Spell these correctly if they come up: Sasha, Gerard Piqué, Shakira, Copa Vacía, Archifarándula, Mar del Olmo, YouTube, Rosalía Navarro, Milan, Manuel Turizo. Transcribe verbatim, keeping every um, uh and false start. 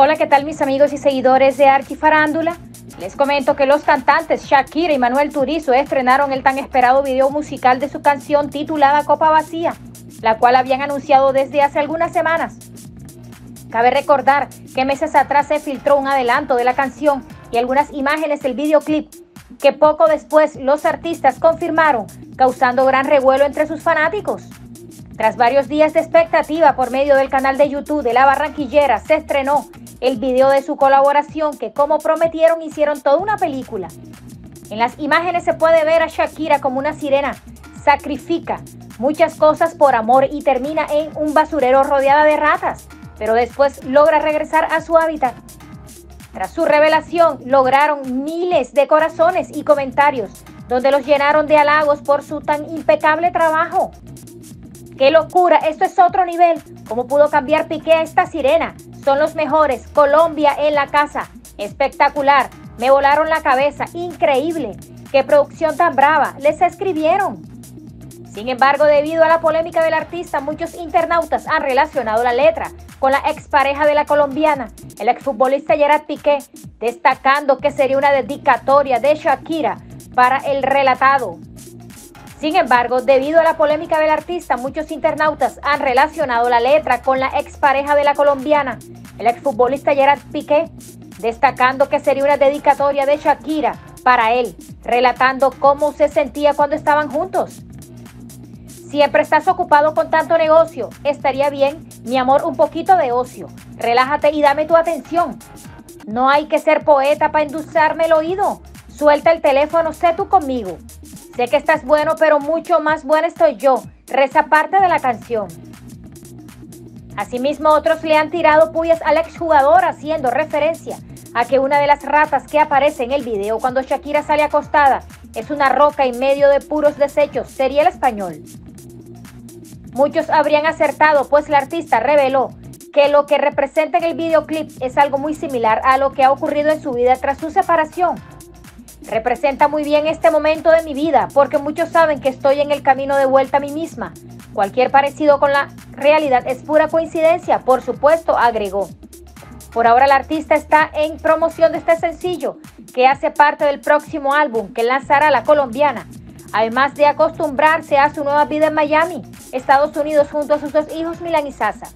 Hola, ¿qué tal mis amigos y seguidores de Archifarándula? Les comento que los cantantes Shakira y Manuel Turizo estrenaron el tan esperado video musical de su canción titulada Copa Vacía, la cual habían anunciado desde hace algunas semanas. Cabe recordar que meses atrás se filtró un adelanto de la canción y algunas imágenes del videoclip, que poco después los artistas confirmaron, causando gran revuelo entre sus fanáticos. Tras varios días de expectativa por medio del canal de YouTube de la barranquillera, se estrenó el video de su colaboración que, como prometieron, hicieron toda una película. En las imágenes se puede ver a Shakira como una sirena, sacrifica muchas cosas por amor y termina en un basurero rodeada de ratas, pero después logra regresar a su hábitat. Tras su revelación, lograron miles de corazones y comentarios, donde los llenaron de halagos por su tan impecable trabajo. ¡Qué locura! Esto es otro nivel. ¿Cómo pudo cambiar Piqué a esta sirena? Son los mejores. Colombia en la casa. Espectacular. Me volaron la cabeza. Increíble. ¡Qué producción tan brava! Les escribieron. Sin embargo, debido a la polémica del artista, muchos internautas han relacionado la letra con la expareja de la colombiana, el exfutbolista Gerard Piqué, destacando que sería una dedicatoria de Shakira para el relatado. Sin embargo, debido a la polémica del artista, muchos internautas han relacionado la letra con la expareja de la colombiana, el exfutbolista Gerard Piqué, destacando que sería una dedicatoria de Shakira para él, relatando cómo se sentía cuando estaban juntos. Siempre estás ocupado con tanto negocio, estaría bien, mi amor, un poquito de ocio, relájate y dame tu atención. No hay que ser poeta para endulzarme el oído, suelta el teléfono, sé tú conmigo. Sé que estás bueno, pero mucho más buena estoy yo. Reza parte de la canción. Asimismo, otros le han tirado puyas al exjugador, haciendo referencia a que una de las ratas que aparece en el video cuando Shakira sale acostada es una roca en medio de puros desechos. Sería el español. Muchos habrían acertado, pues la artista reveló que lo que representa en el videoclip es algo muy similar a lo que ha ocurrido en su vida tras su separación. Representa muy bien este momento de mi vida, porque muchos saben que estoy en el camino de vuelta a mí misma. Cualquier parecido con la realidad es pura coincidencia, por supuesto, agregó. Por ahora el artista está en promoción de este sencillo, que hace parte del próximo álbum que lanzará la colombiana, además de acostumbrarse a su nueva vida en Miami, Estados Unidos, junto a sus dos hijos Milan y Sasha.